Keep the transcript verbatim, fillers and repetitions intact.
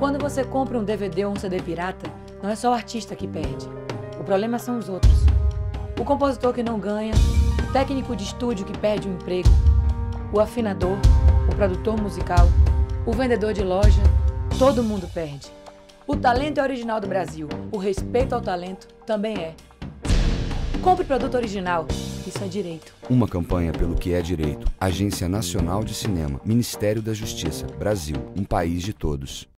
Quando você compra um D V D ou um C D pirata, não é só o artista que perde. O problema são os outros. O compositor que não ganha, o técnico de estúdio que perde o emprego, o afinador, o produtor musical, o vendedor de loja, todo mundo perde. O talento é original do Brasil, o respeito ao talento também é. Compre produto original, isso é direito. Uma campanha pelo que é direito. Agência Nacional de Cinema, Ministério da Justiça, Brasil, um país de todos.